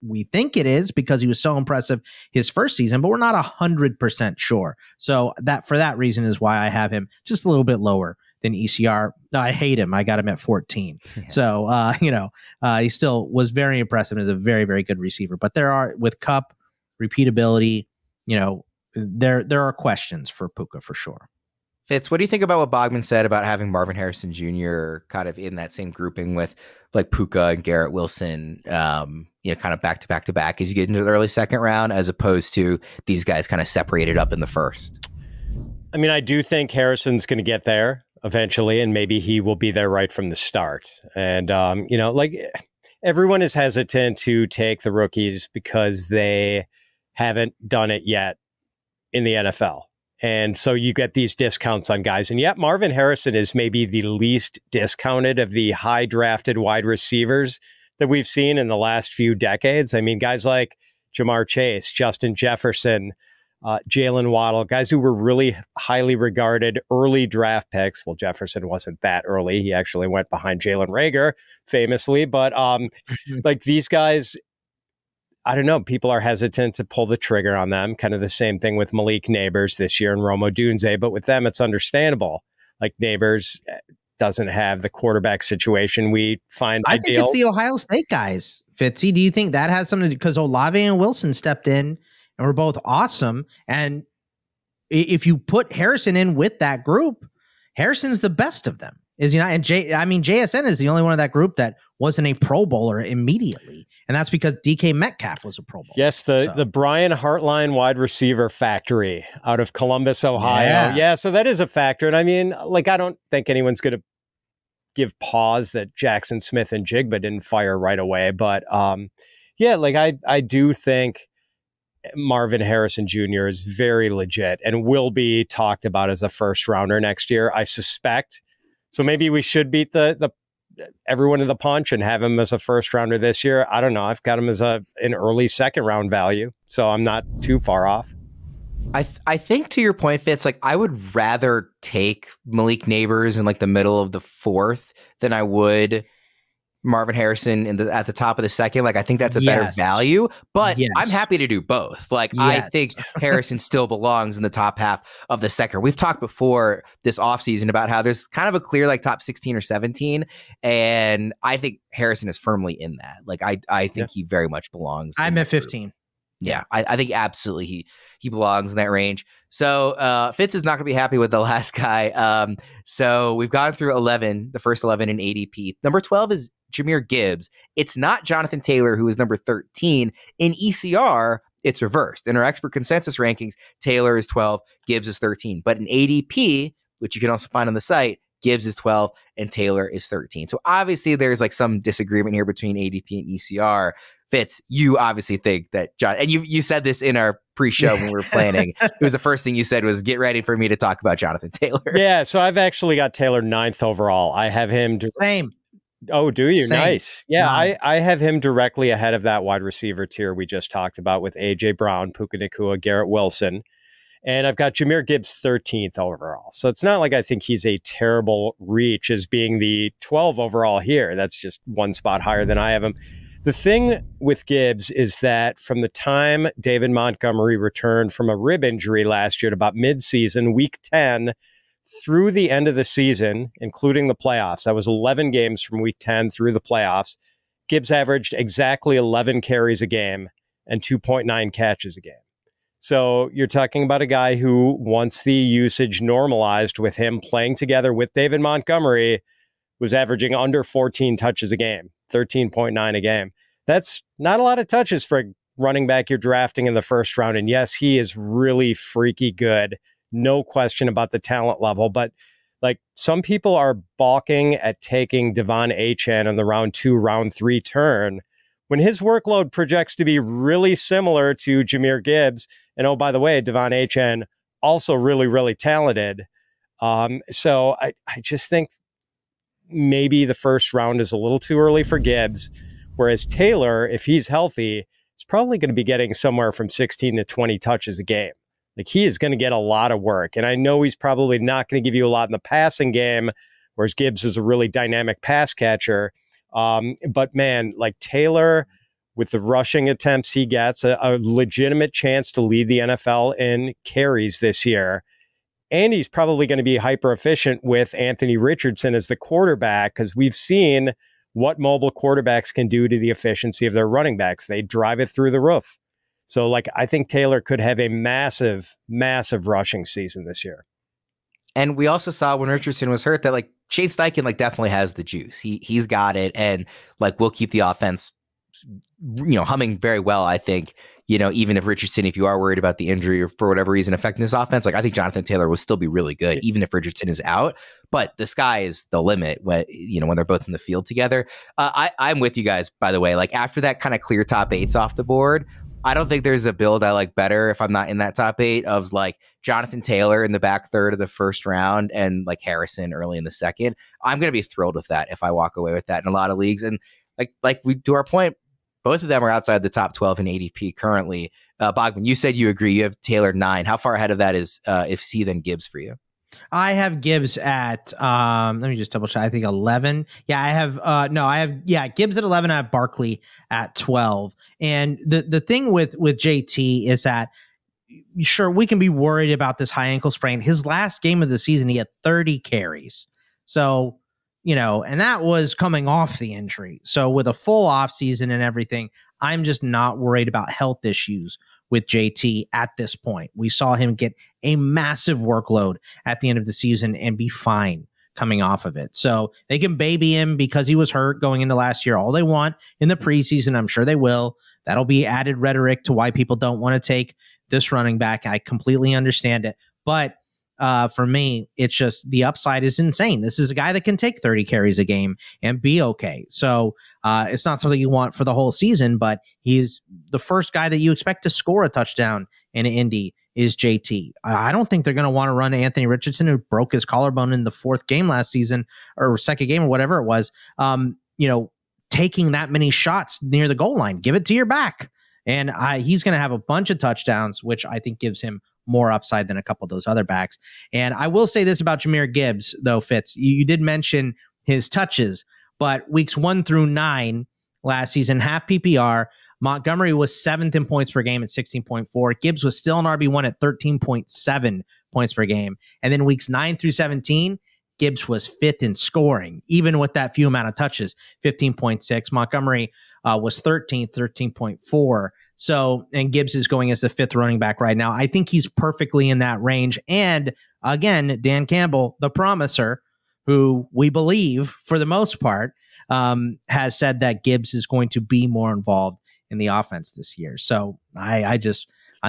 We think it is because he was so impressive his first season, but we're not 100% sure. So that, for that reason, is why I have him just a little bit lower than ECR. I hate him. I got him at 14. Yeah. So, he still was very impressive and is a very, very good receiver. But there are, with Kupp, repeatability, you know, there are questions for Puka for sure. Fitz, what do you think about what Bogman said about having Marvin Harrison Jr. kind of in that same grouping with like Puka and Garrett Wilson, kind of back to back to back as you get into the early second round, as opposed to these guys kind of separated up in the first? I mean, I do think Harrison's going to get there eventually, and maybe he will be there right from the start. And, everyone is hesitant to take the rookies because they haven't done it yet in the NFL. And so you get these discounts on guys. And yet Marvin Harrison is maybe the least discounted of the high drafted wide receivers that we've seen in the last few decades. I mean, guys like Ja'Marr Chase, Justin Jefferson, Jaylen Waddle, guys who were really highly regarded early draft picks. Well, Jefferson wasn't that early. He actually went behind Jalen Reagor famously. But like these guys, I don't know, people are hesitant to pull the trigger on them. Kind of the same thing with Malik Nabers this year and Romo Dunze, but with them, it's understandable. Like Nabers doesn't have the quarterback situation we find ideal. I think it's the Ohio State guys, Fitzy. Do you think that has something to do? Because Olave and Wilson stepped in and were both awesome. And if you put Harrison in with that group, Harrison's the best of them. Is he not? And JSN is the only one of that group that wasn't a Pro Bowler immediately. And that's because DK Metcalf was a Pro Bowler. Yes, the Brian Hartline wide receiver factory out of Columbus, Ohio. Yeah, so that is a factor. And I mean, like, I don't think anyone's going to give pause that Jackson Smith and Jigba didn't fire right away. But I do think Marvin Harrison Jr. is very legit and will be talked about as a first rounder next year, I suspect. So maybe we should beat everyone to the punch and have him as a first rounder this year. I don't know. I've got him as an early second round value, so I'm not too far off. I think to your point, Fitz, like I would rather take Malik Nabers in like the middle of the fourth than I would Marvin Harrison at the top of the second. Like I think that's a better value, but I'm happy to do both. Like I think Harrison still belongs in the top half of the second. We've talked before this offseason about how there's kind of a clear like top 16 or 17. And I think Harrison is firmly in that. Like I think he very much belongs. I'm at 15. Group. Yeah, I think absolutely he belongs in that range. So Fitz is not going to be happy with the last guy. So we've gone through 11, the first 11 in ADP. Number 12 is Jahmyr Gibbs. It's not Jonathan Taylor, who is number 13. In ECR, it's reversed. In our expert consensus rankings, Taylor is 12, Gibbs is 13. But in ADP, which you can also find on the site, Gibbs is 12 and Taylor is 13. So obviously there's like some disagreement here between ADP and ECR. Fitz, you obviously think that you said this in our pre-show when we were planning. It was the first thing you said was get ready for me to talk about Jonathan Taylor. Yeah, so I've actually got Taylor 9th overall. I have him same. Oh, do you? Same. Nice. Yeah, I have him directly ahead of that wide receiver tier we just talked about with A.J. Brown, Puka Nacua, Garrett Wilson. And I've got Jahmyr Gibbs 13th overall. So it's not like I think he's a terrible reach as being the 12 overall here. That's just one spot higher than I have him. The thing with Gibbs is that from the time David Montgomery returned from a rib injury last year at about midseason, week 10, through the end of the season, including the playoffs, that was 11 games from week 10 through the playoffs, Gibbs averaged exactly 11 carries a game and 2.9 catches a game. So you're talking about a guy who, once the usage normalized with him playing together with David Montgomery, was averaging under 14 touches a game, 13.9 a game. That's not a lot of touches for a running back you're drafting in the first round. And yes, he is really freaky good. No question about the talent level. But like some people are balking at taking De'Von Achane on the round 2, round 3 turn when his workload projects to be really similar to Jahmyr Gibbs. And oh, by the way, De'Von Achane also really, really talented. So I just think maybe the first round is a little too early for Gibbs, whereas Taylor, if he's healthy, is probably going to be getting somewhere from 16 to 20 touches a game. Like, he is going to get a lot of work. And I know he's probably not going to give you a lot in the passing game, whereas Gibbs is a really dynamic pass catcher. But man, like Taylor, with the rushing attempts he gets, a legitimate chance to lead the NFL in carries this year. And he's probably going to be hyper efficient with Anthony Richardson as the quarterback, because we've seen what mobile quarterbacks can do to the efficiency of their running backs. They drive it through the roof. So like, I think Taylor could have a massive, massive rushing season this year. And we also saw when Richardson was hurt that like Shane Steichen like definitely has the juice. He's got it, and like we'll keep the offense, you know, humming very well. I think, you know, even if Richardson, if you are worried about the injury or for whatever reason affecting this offense, like I think Jonathan Taylor will still be really good, even if Richardson is out. But the sky is the limit when, you know, when they're both in the field together. I'm with you guys, by the way. Like after that kind of clear top eight's off the board, I don't think there's a build I like better if I'm not in that top eight of like Jonathan Taylor in the back third of the first round and like Harrison early in the second. I'm going to be thrilled with that if I walk away with that in a lot of leagues. And like we do our point, both of them are outside the top 12 in ADP currently. Bogman, you said you agree. You have Taylor 9. How far ahead of that is if C then Gibbs for you? I have Gibbs at, let me just double check. I think 11. Yeah, I have, Gibbs at 11. I have Barkley at 12. And the thing with JT is that, sure, we can be worried about this high ankle sprain. His last game of the season, he had 30 carries. So, you know, and that was coming off the injury. So with a full off season and everything, I'm just not worried about health issues with JT at this point. We saw him get a massive workload at the end of the season and be fine coming off of it. So they can baby him because he was hurt going into last year all they want in the preseason. I'm sure they will. That'll be added rhetoric to why people don't want to take this running back. I completely understand it. But for me, it's just the upside is insane. This is a guy that can take 30 carries a game and be okay. So it's not something you want for the whole season, but he's the first guy that you expect to score a touchdown in Indy is JT. I don't think they're going to want to run Anthony Richardson, who broke his collarbone in the fourth game last season or second game or whatever it was, you know, taking that many shots near the goal line. Give it to your back. And he's going to have a bunch of touchdowns, which I think gives him more upside than a couple of those other backs. And I will say this about Jahmyr Gibbs, though, Fitz. You did mention his touches, but weeks 1 through 9 last season, half PPR, Montgomery was 7th in points per game at 16.4. Gibbs was still an RB1 at 13.7 points per game. And then weeks 9 through 17, Gibbs was 5th in scoring, even with that few amount of touches, 15.6. Montgomery was 13th, 13.4. So, and Gibbs is going as the 5th running back right now. I think he's perfectly in that range. And again, Dan Campbell, the promiser, who we believe for the most part, has said that Gibbs is going to be more involved in the offense this year. So I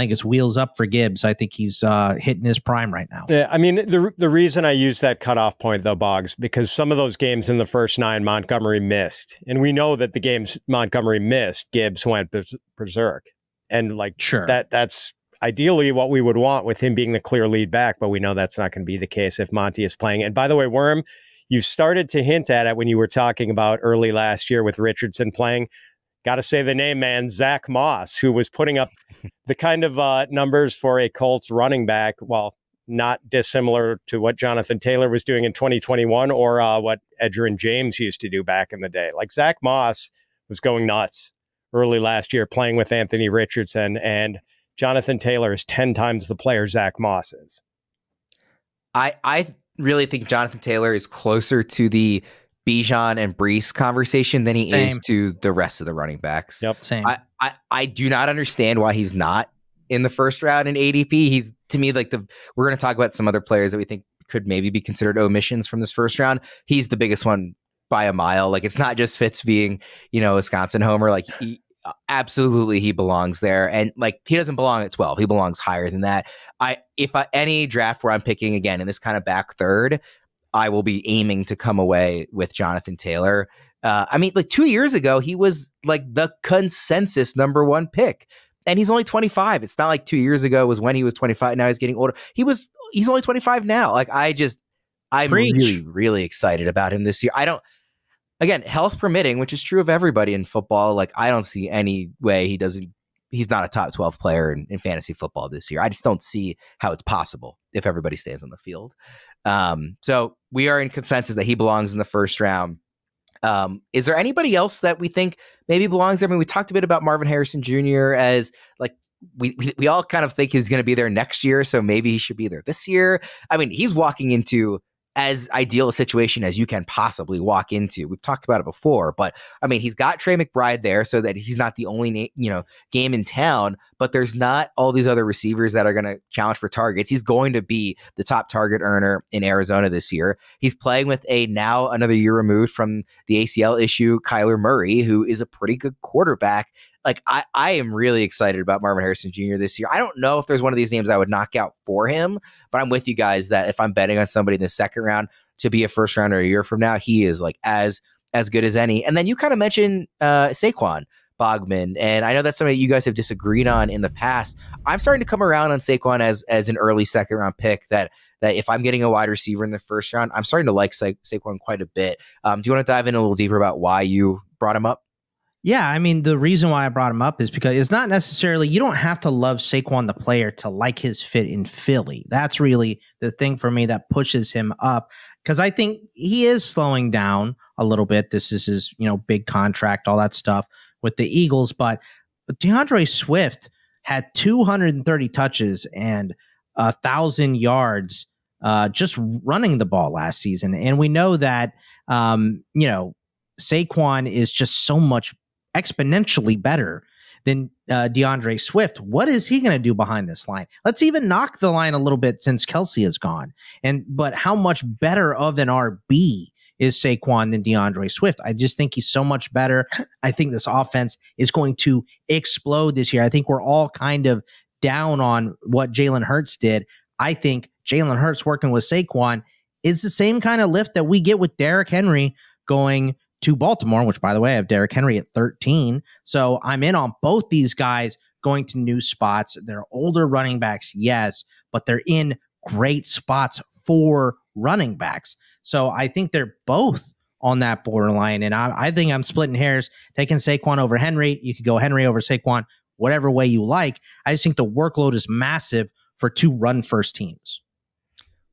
think it's wheels up for Gibbs. I think he's hitting his prime right now. Yeah, I mean, the reason I use that cutoff point, though, Boggs, because some of those games in the first 9, Montgomery missed. And we know that the games Montgomery missed, Gibbs went berserk. And, like, sure, that's ideally what we would want with him being the clear lead back, but we know that's not going to be the case if Monty is playing. And, by the way, Worm, you started to hint at it when you were talking about early last year with Richardson playing. Got to say the name, man, Zach Moss, who was putting up the kind of numbers for a Colts running back, well, not dissimilar to what Jonathan Taylor was doing in 2021 or what Edgerrin James used to do back in the day. Like, Zach Moss was going nuts early last year playing with Anthony Richardson, and Jonathan Taylor is 10 times the player Zach Moss is. I really think Jonathan Taylor is closer to the Bijan and Brees conversation than he is to the rest of the running backs. Yep, same. I do not understand why he's not in the first round in ADP. He's, to me, like we're going to talk about some other players that we think could maybe be considered omissions from this first round. He's the biggest one by a mile. Like, it's not just Fitz being, you know, Wisconsin homer. Like, absolutely, he belongs there. And like, he doesn't belong at 12. He belongs higher than that. Any draft where I'm picking again in this kind of back third, I will be aiming to come away with Jonathan Taylor. I mean, like 2 years ago, he was like the consensus #1 pick, and he's only 25. It's not like 2 years ago was when he was 25. Now he's getting older. He's only 25 now. Like, I just, I'm really, really excited about him this year. I don't, again, health permitting, which is true of everybody in football. Like, I don't see any way he doesn't, he's not a top 12 player in fantasy football this year. I just don't see how it's possible if everybody stays on the field. So we are in consensus that he belongs in the first round. Is there anybody else that we think maybe belongs there? I mean, we talked a bit about Marvin Harrison Jr. as like, we all kind of think he's going to be there next year. So maybe he should be there this year. I mean, he's walking into as ideal a situation as you can possibly walk into. We've talked about it before, but I mean, he's got Trey McBride there so that he's not the only game in town, but there's not all these other receivers that are going to challenge for targets. He's going to be the top target earner in Arizona this year. He's playing with a now another year removed from the ACL issue, Kyler Murray, who is a pretty good quarterback. Like, I am really excited about Marvin Harrison Jr. this year. I don't know if there's one of these names I would knock out for him, but I'm with you guys that if I'm betting on somebody in the second round to be a first rounder a year from now, he is like as good as any. And then you kind of mentioned Saquon Bogman, and I know that's something that you guys have disagreed on in the past. I'm starting to come around on Saquon as an early second round pick that if I'm getting a wide receiver in the first round, I'm starting to like Saquon quite a bit. Do you want to dive in a little deeper about why you brought him up? Yeah, I mean, the reason why I brought him up is because it's not necessarily, you don't have to love Saquon the player to like his fit in Philly. That's really the thing for me that pushes him up, because I think he is slowing down a little bit. This is his, big contract, all that stuff with the Eagles. But DeAndre Swift had 230 touches and 1,000 yards just running the ball last season. And we know that, Saquon is just so much exponentially better than DeAndre Swift. What is he going to do behind this line? Let's even knock the line a little bit since Kelsey is gone. But how much better of an RB is Saquon than DeAndre Swift? I just think he's so much better. I think this offense is going to explode this year. I think we're all kind of down on what Jalen Hurts did. I think Jalen Hurts working with Saquon is the same kind of lift that we get with Derrick Henry going to Baltimore, which, by the way, I have Derrick Henry at 13. So I'm in on both these guys going to new spots. They're older running backs, yes, but they're in great spots for running backs. So I think they're both on that borderline. And I think I'm splitting hairs, taking Saquon over Henry. You could go Henry over Saquon, whatever way you like. I just think the workload is massive for two run-first teams.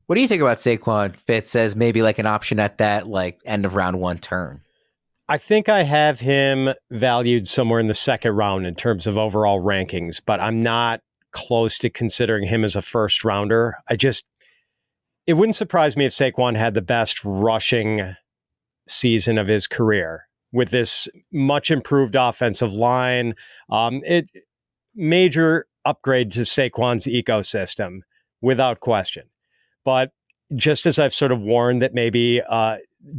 What do you think about Saquon, Fitz, as maybe like an option at that like end of round one turn? I think I have him valued somewhere in the second round in terms of overall rankings, but I'm not close to considering him as a first rounder. It wouldn't surprise me if Saquon had the best rushing season of his career with this much improved offensive line. Major upgrade to Saquon's ecosystem without question. But just as I've sort of warned that maybe,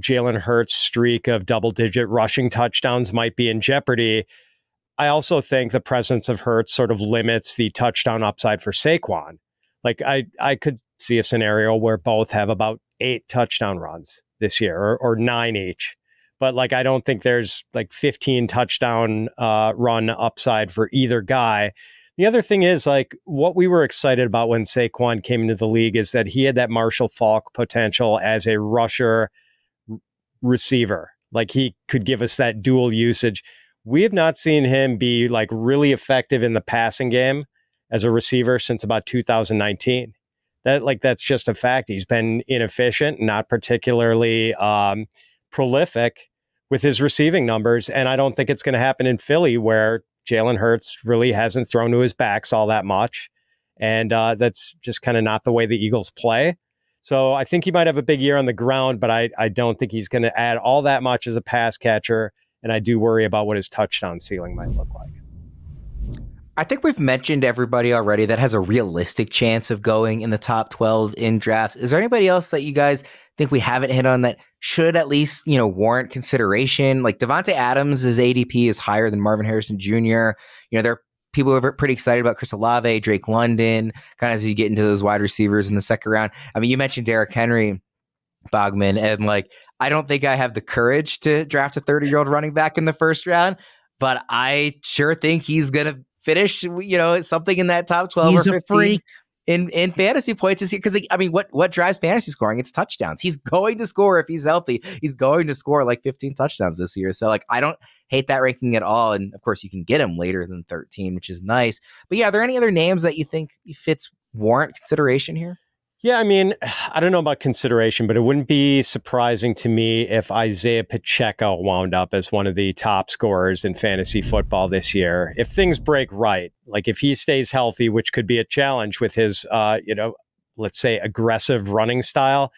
Jalen Hurts' streak of double-digit rushing touchdowns might be in jeopardy, I also think the presence of Hurts sort of limits the touchdown upside for Saquon. Like, I could see a scenario where both have about 8 touchdown runs this year, or 9 each. But, like, I don't think there's, like, 15 touchdown run upside for either guy. The other thing is, like, what we were excited about when Saquon came into the league is that he had that Marshall Faulk potential as a rusher receiver. Like, he could give us that dual usage. We have not seen him be like really effective in the passing game as a receiver since about 2019. That's just a fact. He's been inefficient, not particularly prolific with his receiving numbers. And I don't think it's going to happen in Philly, where Jalen Hurts really hasn't thrown to his backs all that much. And that's just kind of not the way the Eagles play. So I think he might have a big year on the ground, but I don't think he's going to add all that much as a pass catcher. And I do worry about what his touchdown ceiling might look like. I think we've mentioned everybody already that has a realistic chance of going in the top 12 in drafts. Is there anybody else that you guys think we haven't hit on that should at least, warrant consideration? Like Devontae Adams, his ADP is higher than Marvin Harrison Jr. People are pretty excited about Chris Olave, Drake London, kind of as you get into those wide receivers in the second round. I mean, you mentioned Derrick Henry, Bogman, and like, I don't think I have the courage to draft a 30-year-old running back in the first round, but I sure think he's going to finish, something in that top 12 or 15. He's a freak. in fantasy points this year, because I mean, what drives fantasy scoring? It's touchdowns. He's going to score if he's healthy. He's going to score like 15 touchdowns this year. So like, I don't hate that ranking at all. And of course, you can get him later than 13, which is nice. But yeah, are there any other names that you think fits warrant consideration here? Yeah, I mean, I don't know about consideration, but it wouldn't be surprising to me if Isaiah Pacheco wound up as one of the top scorers in fantasy football this year. If things break right, like if he stays healthy, which could be a challenge with his, let's say aggressive running style,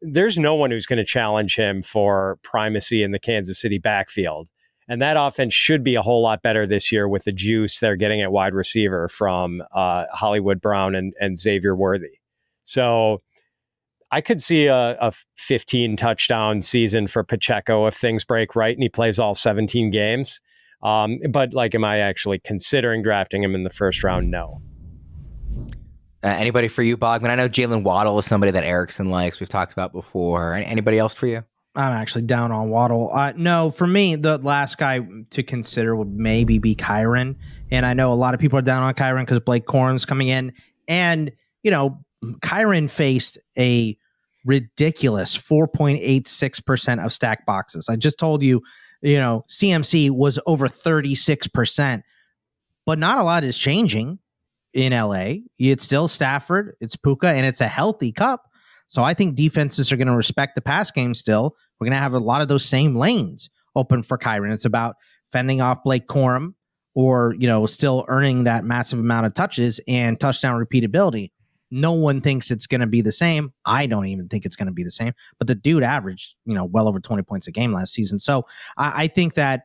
there's no one who's going to challenge him for primacy in the Kansas City backfield. And that offense should be a whole lot better this year with the juice they're getting at wide receiver from Hollywood Brown and Xavier Worthy. So I could see a 15 touchdown season for Pacheco if things break right and he plays all 17 games. But like, am I actually considering drafting him in the first round? No. Anybody for you, Bogman? I know Jaylen Waddle is somebody that Erickson likes. We've talked about before. Anybody else for you? I'm actually down on Waddle. No, for me, the last guy to consider would maybe be Kyron. And I know a lot of people are down on Kyron because Blake Corum's coming in. And, you know, Kyron faced a ridiculous 4.86% of stack boxes. I just told you, you know, CMC was over 36%, but not a lot is changing in LA. It's still Stafford, it's Puka, and it's a healthy cup. So I think defenses are going to respect the pass game still. We're going to have a lot of those same lanes open for Kyron. It's about fending off Blake Corum or, you know, still earning that massive amount of touches and touchdown repeatability. No one thinks it's going to be the same. I don't even think it's going to be the same. But the dude averaged, you know, well over 20 points a game last season. So I think that,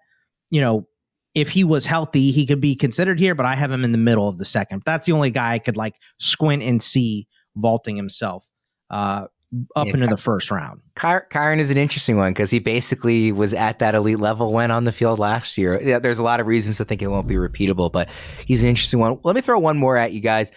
you know, if he was healthy, he could be considered here. But I have him in the middle of the second. That's the only guy I could like squint and see vaulting himself into the first round. Kyron is an interesting one because he basically was at that elite level when on the field last year. Yeah, there's a lot of reasons to think it won't be repeatable, but he's an interesting one. Let me throw one more at you guys.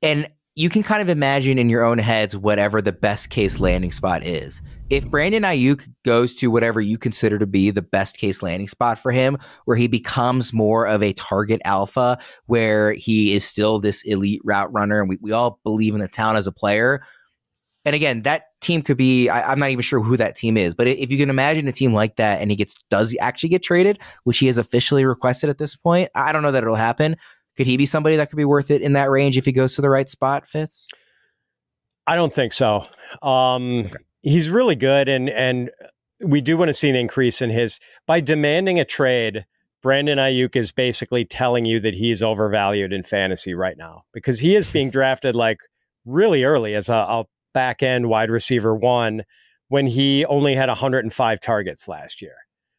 And you can kind of imagine in your own heads whatever the best case landing spot is. If Brandon Ayuk goes to whatever you consider to be the best case landing spot for him, where he becomes more of a target alpha, where he is still this elite route runner, and we all believe in the talent as a player. And again, that team could be, I'm not even sure who that team is, but if you can imagine a team like that and does he actually get traded, which he has officially requested at this point, I don't know that it'll happen. Could he be somebody that could be worth it in that range if he goes to the right spot, Fitz? I don't think so. Okay. He's really good, and we do want to see an increase in his. By demanding a trade, Brandon Ayuk is basically telling you that he's overvalued in fantasy right now because he is being drafted like really early as a back end wide receiver one when he only had 105 targets last year,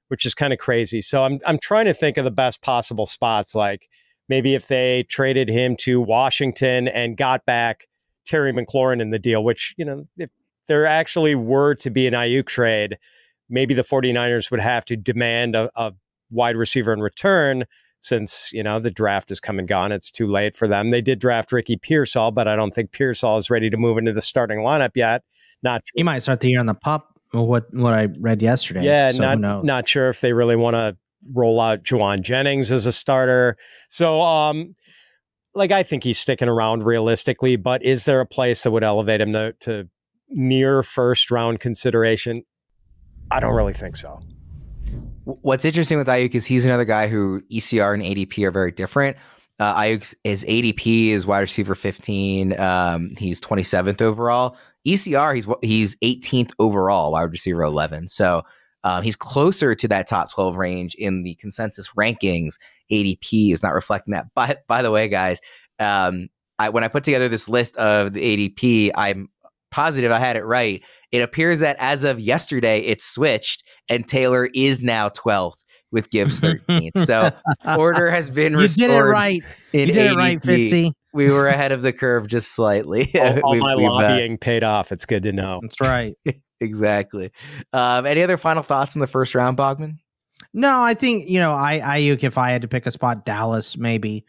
which is kind of crazy. So I'm trying to think of the best possible spots. Like maybe if they traded him to Washington and got back Terry McLaurin in the deal, which, you know, if there actually were to be an Ayuk trade, maybe the 49ers would have to demand a wide receiver in return since, you know, the draft has come and gone. It's too late for them. They did draft Ricky Pearsall, but I don't think Pearsall is ready to move into the starting lineup yet. He might start the year on the pup, what I read yesterday. Yeah, so not sure if they really want to roll out Juwan Jennings as a starter. So, like, I think he's sticking around realistically, but is there a place that would elevate him to near first round consideration? I don't really think so. What's interesting with Ayuk is he's another guy who ECR and ADP are very different. Ayuk's ADP is wide receiver 15. He's 27th overall. ECR, he's 18th overall, wide receiver 11. So he's closer to that top 12 range in the consensus rankings. ADP is not reflecting that. But by the way, guys, when I put together this list of the ADP, I'm positive I had it right. It appears that as of yesterday, it switched, and Taylor is now 12th with Gibbs 13th. So order has been restored. You did it right. You did it right, Fitzy. We were ahead of the curve just slightly. All my lobbying paid off. It's good to know. That's right. Exactly. Any other final thoughts in the first round, Bogman? No, I think, you know, Ayuk, if I had to pick a spot, Dallas maybe,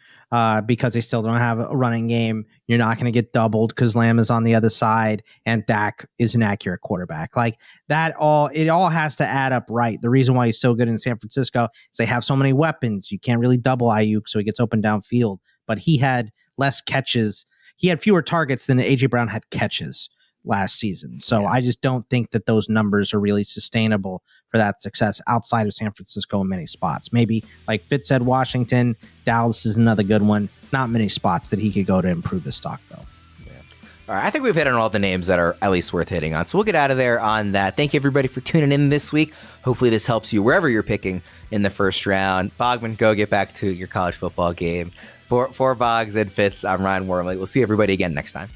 because they still don't have a running game. You're not going to get doubled because Lamb is on the other side and Dak is an accurate quarterback. Like that it all has to add up right. The reason why he's so good in San Francisco is they have so many weapons. You can't really double Ayuk, so he gets open downfield. but he had less catches. He had fewer targets than A.J. Brown had catches last season. So yeah. I just don't think that those numbers are really sustainable for that success outside of San Francisco in many spots. Maybe, like Fitz said, Washington, Dallas is another good one. Not many spots that he could go to improve his stock, though. All right, I think we've hit on all the names that are at least worth hitting on. So we'll get out of there on that. Thank you, everybody, for tuning in this week. Hopefully this helps you wherever you're picking in the first round. Bogman, go get back to your college football game. For Boggs and Fitz, I'm Ryan Wormley. We'll see everybody again next time.